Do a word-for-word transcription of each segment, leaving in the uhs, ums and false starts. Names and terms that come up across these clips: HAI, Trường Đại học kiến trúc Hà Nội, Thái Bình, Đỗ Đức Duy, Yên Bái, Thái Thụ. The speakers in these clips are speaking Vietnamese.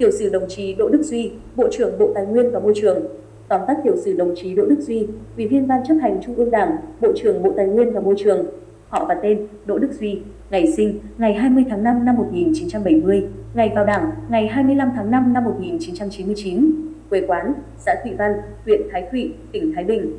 tiểu sử đồng chí Đỗ Đức Duy, Bộ trưởng Bộ Tài nguyên và Môi trường. Tóm tắt tiểu sử đồng chí Đỗ Đức Duy, Ủy viên Ban Chấp hành Trung ương Đảng, Bộ trưởng Bộ Tài nguyên và Môi trường. Họ và tên: Đỗ Đức Duy. Ngày sinh: ngày hai mươi tháng năm năm một nghìn chín trăm bảy mươi. Ngày vào Đảng: ngày hai mươi lăm tháng năm năm một nghìn chín trăm chín mươi chín. Quê quán: xã Thụy Văn, huyện Thái Thụy, tỉnh Thái Bình.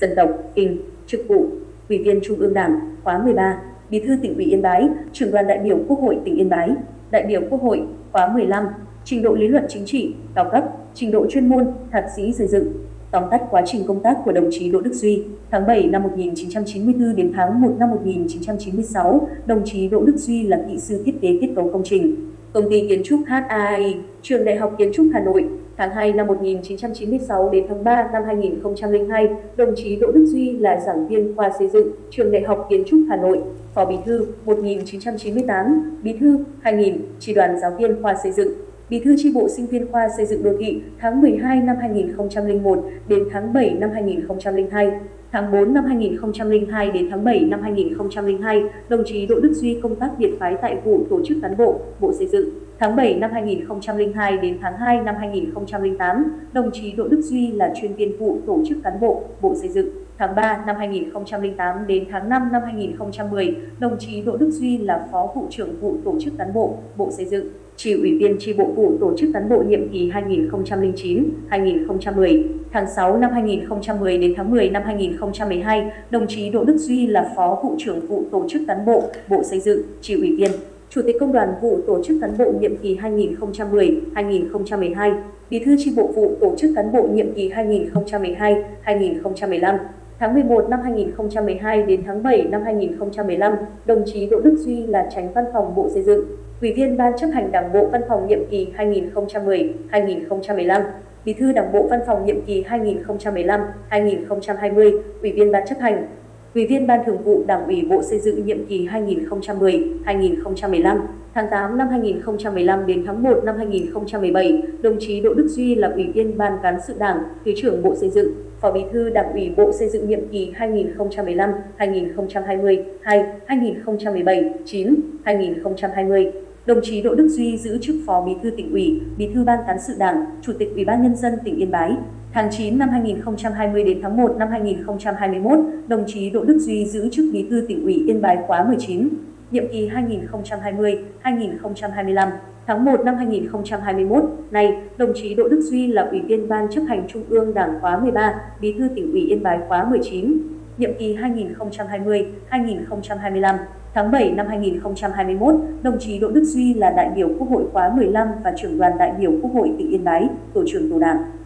Dân tộc: Kinh. Chức vụ: Ủy viên Trung ương Đảng, khóa mười ba, Bí thư Tỉnh ủy Yên Bái, Trưởng đoàn đại biểu Quốc hội tỉnh Yên Bái, đại biểu Quốc hội khóa mười lăm. Trình độ lý luận chính trị cao cấp, trình độ chuyên môn thạc sĩ xây dựng. Tóm tắt quá trình công tác của đồng chí Đỗ Đức Duy: tháng bảy năm một nghìn chín trăm chín mươi tư đến tháng một năm một nghìn chín trăm chín mươi sáu, đồng chí Đỗ Đức Duy là kỹ sư thiết kế kết cấu công trình, Công ty Kiến trúc hát a i, Trường Đại học Kiến trúc Hà Nội. Tháng hai năm một nghìn chín trăm chín mươi sáu đến tháng ba năm hai nghìn không trăm lẻ hai, đồng chí Đỗ Đức Duy là giảng viên khoa xây dựng, Trường Đại học Kiến trúc Hà Nội, Phó Bí thư một nghìn chín trăm chín mươi tám, Bí thư hai nghìn, Chi đoàn giáo viên khoa xây dựng, Bí thư Chi bộ sinh viên khoa xây dựng đô thị tháng mười hai năm hai nghìn không trăm lẻ một đến tháng bảy năm hai nghìn không trăm lẻ hai. Tháng bốn năm hai nghìn không trăm lẻ hai đến tháng bảy năm hai nghìn không trăm lẻ hai, đồng chí Đỗ Đức Duy công tác biệt phái tại vụ tổ chức cán bộ, Bộ Xây dựng. Tháng bảy năm hai nghìn không trăm lẻ hai đến tháng hai năm hai nghìn không trăm lẻ tám, đồng chí Đỗ Đức Duy là chuyên viên vụ tổ chức cán bộ, Bộ Xây dựng. Tháng ba năm hai nghìn không trăm lẻ tám đến tháng năm năm hai nghìn không trăm mười, đồng chí Đỗ Đức Duy là Phó vụ trưởng vụ tổ chức cán bộ, Bộ Xây dựng, Chi ủy viên Chi bộ vụ tổ chức cán bộ nhiệm kỳ hai nghìn không trăm lẻ chín đến hai nghìn không trăm mười. Tháng sáu năm hai nghìn không trăm mười đến tháng mười năm hai nghìn không trăm mười hai, đồng chí Đỗ Đức Duy là Phó vụ trưởng vụ tổ chức cán bộ, Bộ Xây dựng, Chi ủy viên, Chủ tịch Công đoàn vụ tổ chức cán bộ nhiệm kỳ hai nghìn không trăm mười đến hai nghìn không trăm mười hai, Bí thư Chi bộ vụ tổ chức cán bộ nhiệm kỳ hai nghìn không trăm mười hai đến hai nghìn không trăm mười lăm. Tháng mười một năm hai nghìn không trăm mười hai đến tháng bảy năm hai nghìn không trăm mười lăm, đồng chí Đỗ Đức Duy là Chánh Văn phòng Bộ Xây dựng, Ủy viên Ban Chấp hành Đảng bộ Văn phòng nhiệm kỳ hai nghìn không trăm mười đến hai nghìn không trăm mười lăm, Bí thư Đảng bộ Văn phòng nhiệm kỳ hai nghìn không trăm mười lăm đến hai nghìn không trăm hai mươi, Ủy viên Ban Chấp hành, Ủy viên Ban Thường vụ Đảng ủy Bộ Xây dựng nhiệm kỳ hai nghìn không trăm mười đến hai nghìn không trăm mười lăm. Tháng tám năm hai nghìn không trăm mười lăm đến tháng một năm hai nghìn không trăm mười bảy, đồng chí Đỗ Đức Duy là Ủy viên Ban Cán sự Đảng, Thứ trưởng Bộ Xây dựng, Phó Bí thư Đảng ủy Bộ Xây dựng nhiệm kỳ hai nghìn không trăm mười lăm đến hai nghìn không trăm hai mươi hai, hai nghìn không trăm mười bảy đến hai nghìn không trăm hai mươi. Đồng chí Đỗ Đức Duy giữ chức Phó Bí thư Tỉnh ủy, Bí thư Ban Cán sự Đảng, Chủ tịch Ủy ban Nhân dân tỉnh Yên Bái. Tháng chín năm hai nghìn không trăm hai mươi đến tháng một năm hai nghìn không trăm hai mươi mốt, đồng chí Đỗ Đức Duy giữ chức Bí thư Tỉnh ủy Yên Bái khóa mười chín, nhiệm kỳ hai nghìn không trăm hai mươi đến hai nghìn không trăm hai mươi lăm. Tháng một năm hai nghìn không trăm hai mươi mốt, nay, đồng chí Đỗ Đức Duy là Ủy viên Ban Chấp hành Trung ương Đảng khóa mười ba, Bí thư Tỉnh ủy Yên Bái khóa mười chín, nhiệm kỳ hai nghìn không trăm hai mươi đến hai nghìn không trăm hai mươi lăm. Tháng bảy năm hai nghìn không trăm hai mươi mốt, đồng chí Đỗ Đức Duy là đại biểu Quốc hội khóa mười lăm và Trưởng đoàn đại biểu Quốc hội tỉnh Yên Bái, Tổ trưởng Tổ Đảng.